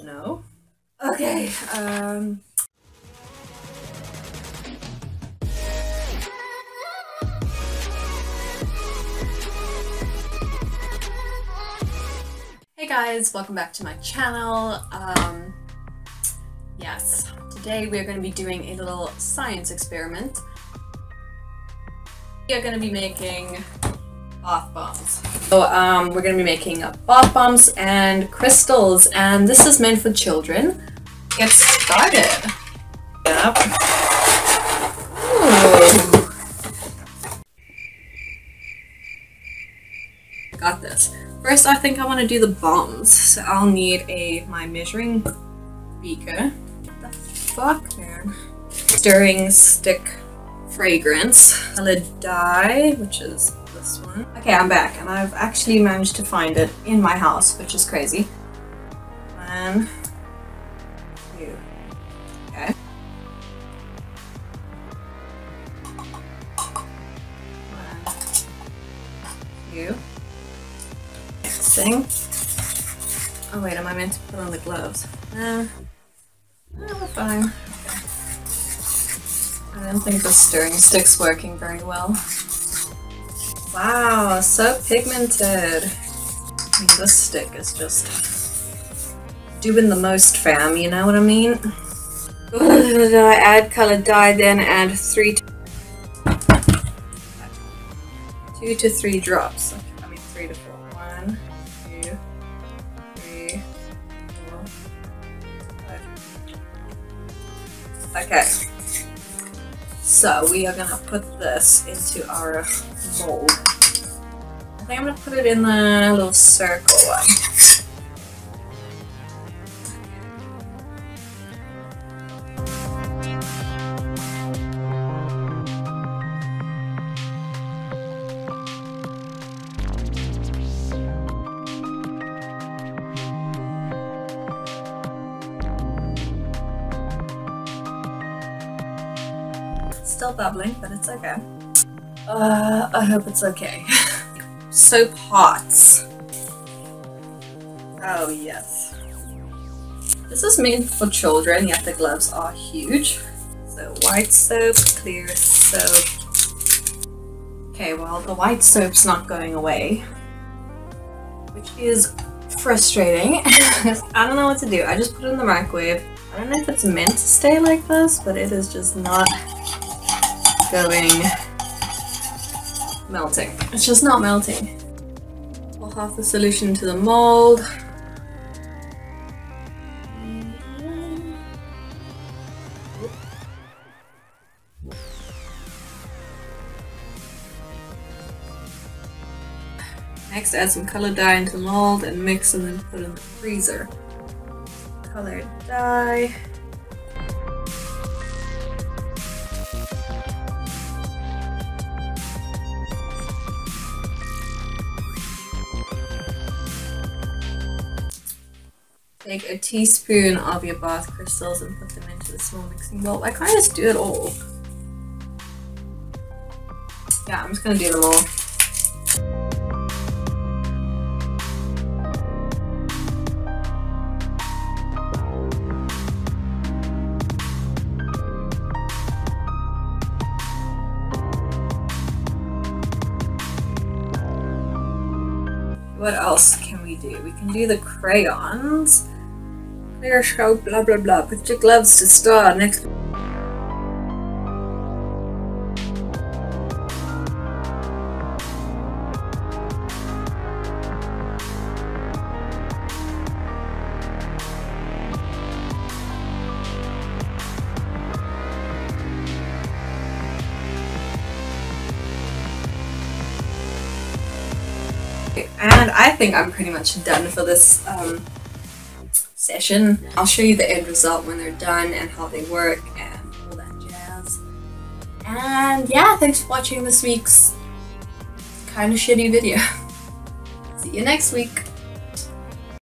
don't know. Okay, Hey guys, welcome back to my channel. Yes, today we are going to be doing a little science experiment. We are going to be making bath bombs. So we're going to be making up bath bombs and crystals, and this is meant for children. Get started. Yep. Ooh. Got this. First, I think I want to do the bombs, so I'll need my measuring beaker. What the fuck, man? Stirring stick fragrance, colored dye, which is this one. Okay, I'm back, and I've actually managed to find it in my house, which is crazy. 1, 2, okay. Thing. Oh wait, am I meant to put on the gloves? No. No, we're fine. Okay. I don't think the stirring stick's working very well. Wow, so pigmented. And this stick is just doing the most, fam, you know what I mean? Ooh, I add colored dye, then add 2 to 3 drops. Okay, I mean 3 to 4. 1, 2, 3, 4. Okay, so we are gonna put this into our mold. I think I'm gonna put it in the little circle one. Still bubbling, but it's okay. I hope it's okay. Soap hearts. Oh yes. This is meant for children, yet the gloves are huge. So white soap, clear soap. Okay, well the white soap's not going away, which is frustrating. I don't know what to do. I just put it in the microwave. I don't know if it's meant to stay like this, but it is just not going melting. It's just not melting. We'll half the solution to the mold. Next, add some colored dye into the mold and mix, and then put in the freezer. Colored dye. Take a teaspoon of your bath crystals and put them into the small mixing bowl. Why can't I just do it all? Yeah, I'm just gonna do them all. What else can we do? We can do the crayons. Clear show, blah blah blah. Put your gloves to start next. And I think I'm pretty much done for this session. I'll show you the end result when they're done and how they work and all that jazz. And yeah, thanks for watching this week's kind of shitty video. See you next week.